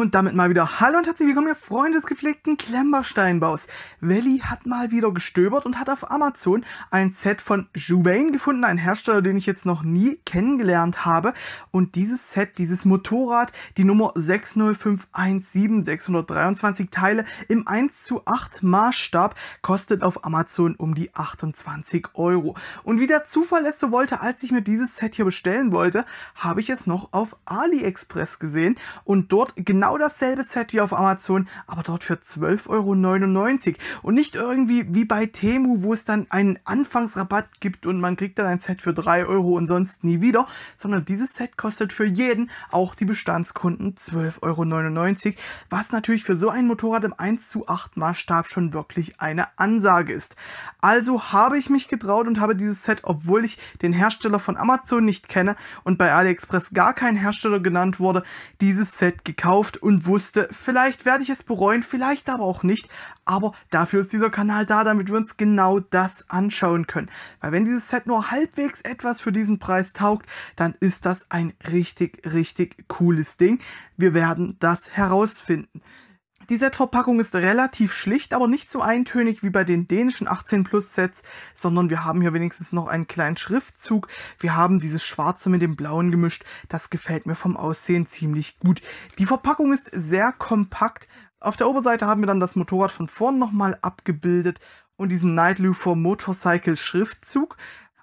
Und damit mal wieder hallo und herzlich willkommen, ihr Freunde des gepflegten Klemmbaustein-Baus. Welli hat mal wieder gestöbert und hat auf Amazon ein Set von Juvane gefunden, ein Hersteller, den ich jetzt noch nie kennengelernt habe. Und dieses Set, dieses Motorrad, die Nummer 60517, 623 Teile im 1:8 Maßstab, kostet auf Amazon um die 28 Euro. Und wie der Zufall es so wollte, als ich mir dieses Set hier bestellen wollte, habe ich es noch auf Aliexpress gesehen und dort genau dasselbe Set wie auf Amazon, aber dort für 12,99 Euro. Und nicht irgendwie wie bei Temu, wo es dann einen Anfangsrabatt gibt und man kriegt dann ein Set für 3 Euro und sonst nie wieder, sondern dieses Set kostet für jeden, auch die Bestandskunden, 12,99 Euro, was natürlich für so ein Motorrad im 1:8 Maßstab schon wirklich eine Ansage ist. Also habe ich mich getraut und habe dieses Set, obwohl ich den Hersteller von Amazon nicht kenne und bei AliExpress gar kein Hersteller genannt wurde, dieses Set gekauft und wusste, vielleicht werde ich es bereuen, vielleicht aber auch nicht, aber dafür ist dieser Kanal da, damit wir uns genau das anschauen können. Weil wenn dieses Set nur halbwegs etwas für diesen Preis taugt, dann ist das ein richtig, richtig cooles Ding. Wir werden das herausfinden. Die Setverpackung ist relativ schlicht, aber nicht so eintönig wie bei den dänischen 18+ Sets, sondern wir haben hier wenigstens noch einen kleinen Schriftzug. Wir haben dieses Schwarze mit dem Blauen gemischt. Das gefällt mir vom Aussehen ziemlich gut. Die Verpackung ist sehr kompakt. Auf der Oberseite haben wir dann das Motorrad von vorn nochmal abgebildet und diesen Night Lufer Motorcycle Schriftzug.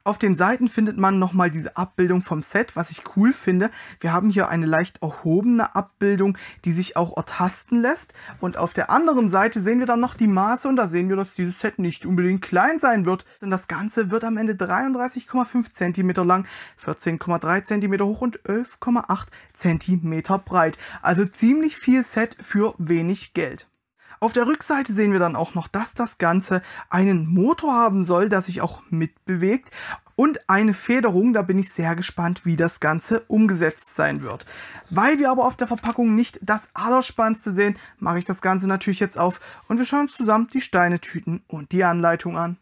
Auf den Seiten findet man nochmal diese Abbildung vom Set, was ich cool finde. Wir haben hier eine leicht erhobene Abbildung, die sich auch ertasten lässt. Und auf der anderen Seite sehen wir dann noch die Maße und da sehen wir, dass dieses Set nicht unbedingt klein sein wird. Denn das Ganze wird am Ende 33,5 cm lang, 14,3 cm hoch und 11,8 cm breit. Also ziemlich viel Set für wenig Geld. Auf der Rückseite sehen wir dann auch noch, dass das Ganze einen Motor haben soll, der sich auch mitbewegt und eine Federung. Da bin ich sehr gespannt, wie das Ganze umgesetzt sein wird. Weil wir aber auf der Verpackung nicht das Allerspannendste sehen, mache ich das Ganze natürlich jetzt auf und wir schauen uns zusammen die Steinetüten und die Anleitung an.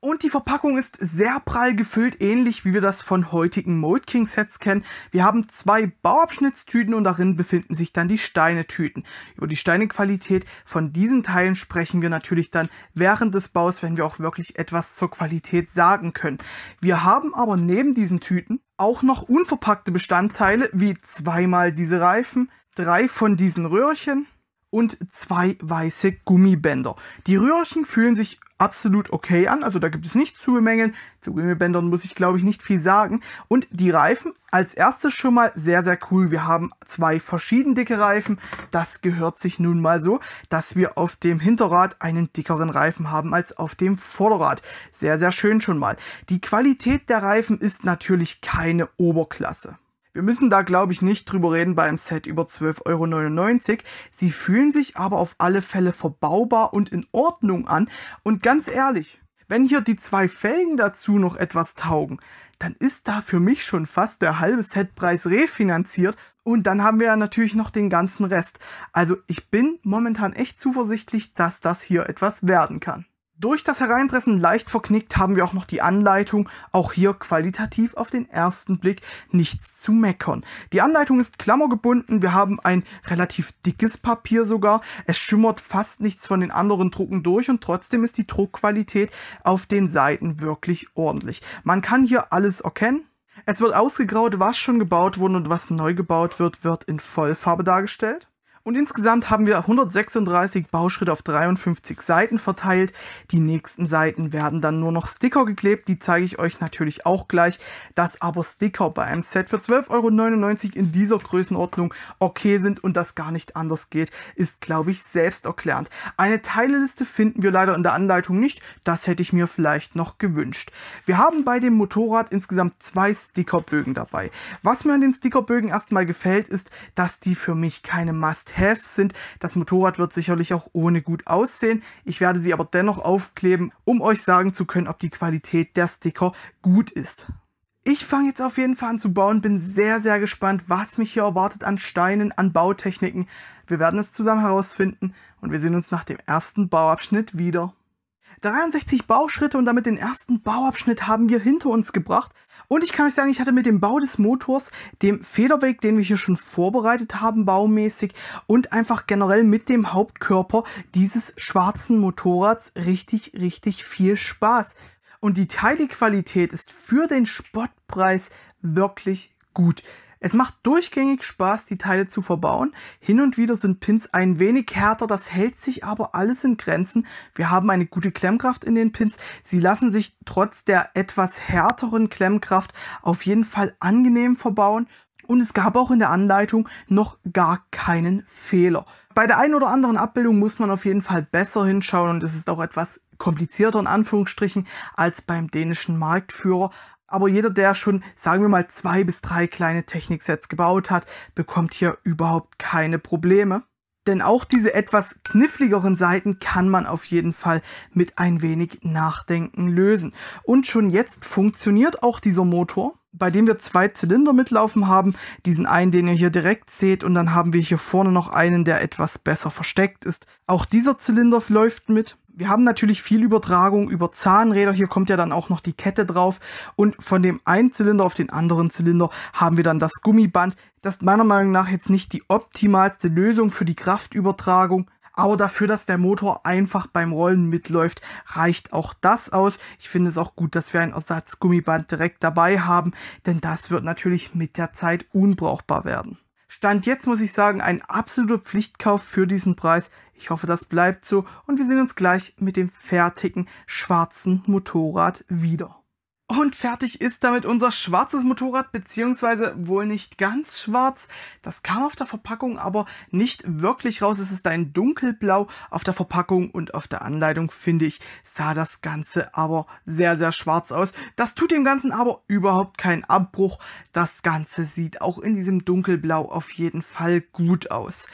Und die Verpackung ist sehr prall gefüllt, ähnlich wie wir das von heutigen Mold King Sets kennen. Wir haben zwei Bauabschnittstüten und darin befinden sich dann die Steinetüten. Über die Steinequalität von diesen Teilen sprechen wir natürlich dann während des Baus, wenn wir auch wirklich etwas zur Qualität sagen können. Wir haben aber neben diesen Tüten auch noch unverpackte Bestandteile, wie zweimal diese Reifen, drei von diesen Röhrchen und zwei weiße Gummibänder. Die Röhrchen fühlen sich absolut okay an, also da gibt es nichts zu bemängeln. Zu Gummibändern muss ich, glaube ich, nicht viel sagen. Und die Reifen als erstes schon mal sehr, sehr cool. Wir haben zwei verschieden dicke Reifen. Das gehört sich nun mal so, dass wir auf dem Hinterrad einen dickeren Reifen haben als auf dem Vorderrad. Sehr, sehr schön schon mal. Die Qualität der Reifen ist natürlich keine Oberklasse. Wir müssen da, glaube ich, nicht drüber reden bei einem Set über 12,99 Euro. Sie fühlen sich aber auf alle Fälle verbaubar und in Ordnung an. Und ganz ehrlich, wenn hier die zwei Felgen dazu noch etwas taugen, dann ist da für mich schon fast der halbe Setpreis refinanziert. Und dann haben wir ja natürlich noch den ganzen Rest. Also ich bin momentan echt zuversichtlich, dass das hier etwas werden kann. Durch das Hereinpressen leicht verknickt haben wir auch noch die Anleitung, auch hier qualitativ auf den ersten Blick nichts zu meckern. Die Anleitung ist klammergebunden, wir haben ein relativ dickes Papier sogar, es schimmert fast nichts von den anderen Drucken durch und trotzdem ist die Druckqualität auf den Seiten wirklich ordentlich. Man kann hier alles erkennen. Es wird ausgegraut, was schon gebaut wurde und was neu gebaut wird in Vollfarbe dargestellt. Und insgesamt haben wir 136 Bauschritte auf 53 Seiten verteilt. Die nächsten Seiten werden dann nur noch Sticker geklebt. Die zeige ich euch natürlich auch gleich. Dass aber Sticker bei einem Set für 12,99 Euro in dieser Größenordnung okay sind und das gar nicht anders geht, ist, glaube ich, selbsterklärend. Eine Teileliste finden wir leider in der Anleitung nicht. Das hätte ich mir vielleicht noch gewünscht. Wir haben bei dem Motorrad insgesamt zwei Stickerbögen dabei. Was mir an den Stickerbögen erstmal gefällt, ist, dass die für mich keine Must-Have sind. Das Motorrad wird sicherlich auch ohne gut aussehen. Ich werde sie aber dennoch aufkleben, um euch sagen zu können, ob die Qualität der Sticker gut ist. Ich fange jetzt auf jeden Fall an zu bauen, bin sehr, sehr gespannt, was mich hier erwartet an Steinen, an Bautechniken. Wir werden es zusammen herausfinden und wir sehen uns nach dem ersten Bauabschnitt wieder. 63 Bauschritte und damit den ersten Bauabschnitt haben wir hinter uns gebracht. Und ich kann euch sagen, ich hatte mit dem Bau des Motors, dem Federweg, den wir hier schon vorbereitet haben, baumäßig, und einfach generell mit dem Hauptkörper dieses schwarzen Motorrads richtig, richtig viel Spaß. Und die Teilequalität ist für den Spottpreis wirklich gut. Es macht durchgängig Spaß, die Teile zu verbauen. Hin und wieder sind Pins ein wenig härter, das hält sich aber alles in Grenzen. Wir haben eine gute Klemmkraft in den Pins. Sie lassen sich trotz der etwas härteren Klemmkraft auf jeden Fall angenehm verbauen. Und es gab auch in der Anleitung noch gar keinen Fehler. Bei der einen oder anderen Abbildung muss man auf jeden Fall besser hinschauen und es ist auch etwas komplizierter in Anführungsstrichen als beim dänischen Marktführer. Aber jeder, der schon, sagen wir mal, 2 bis 3 kleine Techniksets gebaut hat, bekommt hier überhaupt keine Probleme. Denn auch diese etwas kniffligeren Seiten kann man auf jeden Fall mit ein wenig Nachdenken lösen. Und schon jetzt funktioniert auch dieser Motor, bei dem wir 2 Zylinder mitlaufen haben. Diesen einen, den ihr hier direkt seht, und dann haben wir hier vorne noch einen, der etwas besser versteckt ist. Auch dieser Zylinder läuft mit. Wir haben natürlich viel Übertragung über Zahnräder, hier kommt ja dann auch noch die Kette drauf, und von dem einen Zylinder auf den anderen Zylinder haben wir dann das Gummiband. Das ist meiner Meinung nach jetzt nicht die optimalste Lösung für die Kraftübertragung, aber dafür, dass der Motor einfach beim Rollen mitläuft, reicht auch das aus. Ich finde es auch gut, dass wir ein Ersatzgummiband direkt dabei haben, denn das wird natürlich mit der Zeit unbrauchbar werden. Stand jetzt muss ich sagen, ein absoluter Pflichtkauf für diesen Preis. Ich hoffe, das bleibt so und wir sehen uns gleich mit dem fertigen schwarzen Motorrad wieder. Und fertig ist damit unser schwarzes Motorrad, beziehungsweise wohl nicht ganz schwarz. Das kam auf der Verpackung aber nicht wirklich raus. Es ist ein dunkelblau auf der Verpackung und auf der Anleitung, finde ich, sah das Ganze aber sehr, sehr schwarz aus. Das tut dem Ganzen aber überhaupt keinen Abbruch. Das Ganze sieht auch in diesem dunkelblau auf jeden Fall gut aus.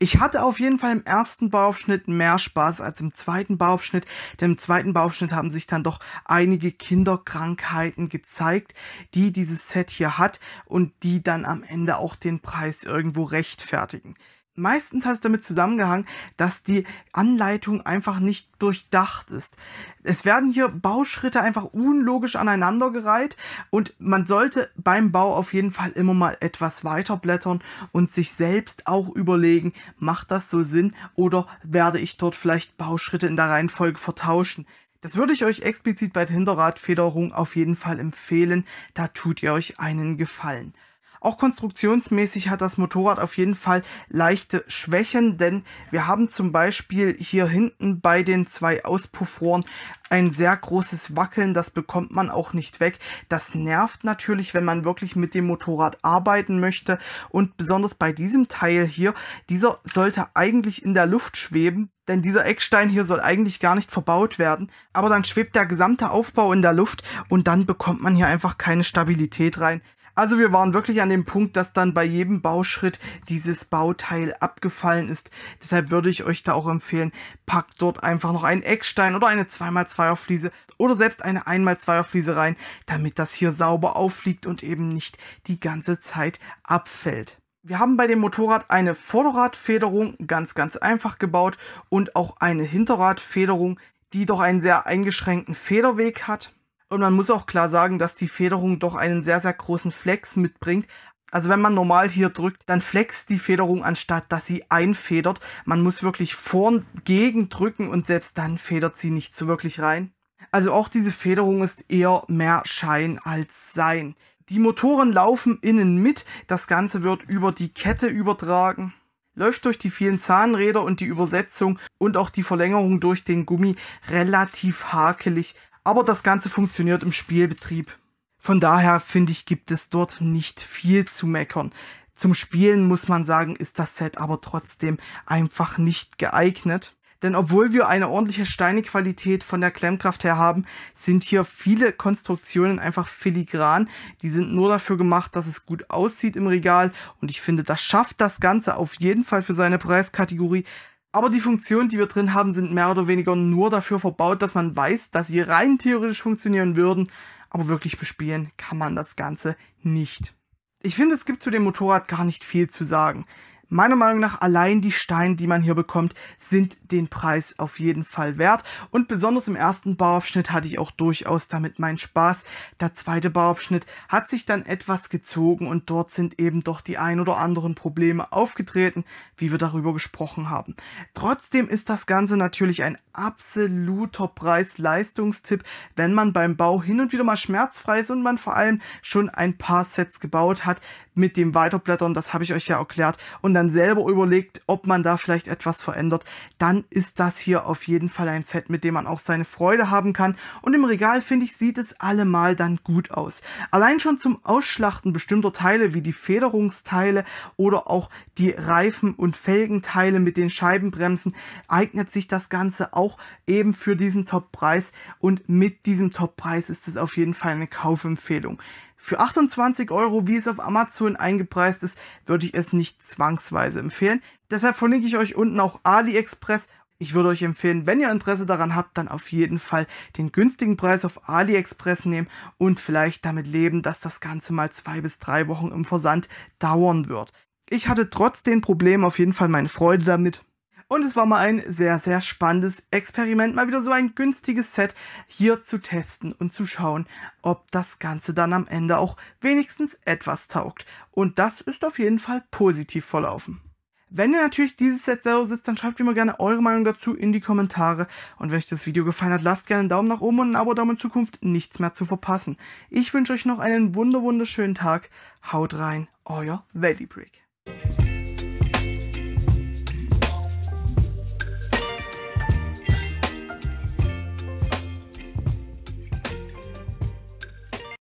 Ich hatte auf jeden Fall im ersten Bauabschnitt mehr Spaß als im zweiten Bauabschnitt, denn im zweiten Bauabschnitt haben sich dann doch einige Kinderkrankheiten gezeigt, die dieses Set hier hat und die dann am Ende auch den Preis irgendwo rechtfertigen. Meistens hat es damit zusammengehangen, dass die Anleitung einfach nicht durchdacht ist. Es werden hier Bauschritte einfach unlogisch aneinandergereiht und man sollte beim Bau auf jeden Fall immer mal etwas weiter blättern und sich selbst auch überlegen, macht das so Sinn oder werde ich dort vielleicht Bauschritte in der Reihenfolge vertauschen. Das würde ich euch explizit bei der Hinterradfederung auf jeden Fall empfehlen, da tut ihr euch einen Gefallen. Auch konstruktionsmäßig hat das Motorrad auf jeden Fall leichte Schwächen, denn wir haben zum Beispiel hier hinten bei den 2 Auspuffrohren ein sehr großes Wackeln, das bekommt man auch nicht weg. Das nervt natürlich, wenn man wirklich mit dem Motorrad arbeiten möchte, und besonders bei diesem Teil hier, dieser sollte eigentlich in der Luft schweben. Denn dieser Eckstein hier soll eigentlich gar nicht verbaut werden, aber dann schwebt der gesamte Aufbau in der Luft und dann bekommt man hier einfach keine Stabilität rein. Also wir waren wirklich an dem Punkt, dass dann bei jedem Bauschritt dieses Bauteil abgefallen ist. Deshalb würde ich euch da auch empfehlen, packt dort einfach noch einen Eckstein oder eine 2x2er Fliese oder selbst eine 1x2er Fliese rein, damit das hier sauber aufliegt und eben nicht die ganze Zeit abfällt. Wir haben bei dem Motorrad eine Vorderradfederung ganz, ganz einfach gebaut und auch eine Hinterradfederung, die doch einen sehr eingeschränkten Federweg hat. Und man muss auch klar sagen, dass die Federung doch einen sehr, sehr großen Flex mitbringt. Also wenn man normal hier drückt, dann flext die Federung, anstatt dass sie einfedert. Man muss wirklich vorn gegen drücken und selbst dann federt sie nicht so wirklich rein. Also auch diese Federung ist eher mehr Schein als Sein. Die Motoren laufen innen mit, das Ganze wird über die Kette übertragen, läuft durch die vielen Zahnräder und die Übersetzung und auch die Verlängerung durch den Gummi relativ hakelig. Aber das Ganze funktioniert im Spielbetrieb. Von daher finde ich, gibt es dort nicht viel zu meckern. Zum Spielen muss man sagen, ist das Set aber trotzdem einfach nicht geeignet. Denn obwohl wir eine ordentliche Steinequalität von der Klemmkraft her haben, sind hier viele Konstruktionen einfach filigran. Die sind nur dafür gemacht, dass es gut aussieht im Regal. Und ich finde, das schafft das Ganze auf jeden Fall für seine Preiskategorie. Aber die Funktionen, die wir drin haben, sind mehr oder weniger nur dafür verbaut, dass man weiß, dass sie rein theoretisch funktionieren würden. Aber wirklich bespielen kann man das Ganze nicht. Ich finde, es gibt zu dem Motorrad gar nicht viel zu sagen. Meiner Meinung nach allein die Steine, die man hier bekommt, sind den Preis auf jeden Fall wert. Und besonders im ersten Bauabschnitt hatte ich auch durchaus damit meinen Spaß. Der zweite Bauabschnitt hat sich dann etwas gezogen und dort sind eben doch die ein oder anderen Probleme aufgetreten, wie wir darüber gesprochen haben. Trotzdem ist das Ganze natürlich ein absoluter Preis-Leistungstipp, wenn man beim Bau hin und wieder mal schmerzfrei ist und man vor allem schon ein paar Sets gebaut hat mit dem Weiterblättern, das habe ich euch ja erklärt, und dann selber überlegt, ob man da vielleicht etwas verändert, dann ist das hier auf jeden Fall ein Set, mit dem man auch seine Freude haben kann. Und im Regal, finde ich, sieht es allemal dann gut aus. Allein schon zum Ausschlachten bestimmter Teile, wie die Federungsteile oder auch die Reifen- und Felgenteile mit den Scheibenbremsen, eignet sich das Ganze auch eben für diesen Top-Preis. Und mit diesem Top-Preis ist es auf jeden Fall eine Kaufempfehlung. Für 28 €, wie es auf Amazon eingepreist ist, würde ich es nicht zwangsweise empfehlen. Deshalb verlinke ich euch unten auch AliExpress. Ich würde euch empfehlen, wenn ihr Interesse daran habt, dann auf jeden Fall den günstigen Preis auf AliExpress nehmen und vielleicht damit leben, dass das Ganze mal 2 bis 3 Wochen im Versand dauern wird. Ich hatte trotz den Problemen auf jeden Fall meine Freude damit. Und es war mal ein sehr, sehr spannendes Experiment, mal wieder so ein günstiges Set hier zu testen und zu schauen, ob das Ganze dann am Ende auch wenigstens etwas taugt. Und das ist auf jeden Fall positiv verlaufen. Wenn ihr natürlich dieses Set selber sitzt, dann schreibt mir gerne eure Meinung dazu in die Kommentare. Und wenn euch das Video gefallen hat, lasst gerne einen Daumen nach oben und ein Abo, um in Zukunft nichts mehr zu verpassen. Ich wünsche euch noch einen wunderschönen Tag. Haut rein, euer Wellibrick.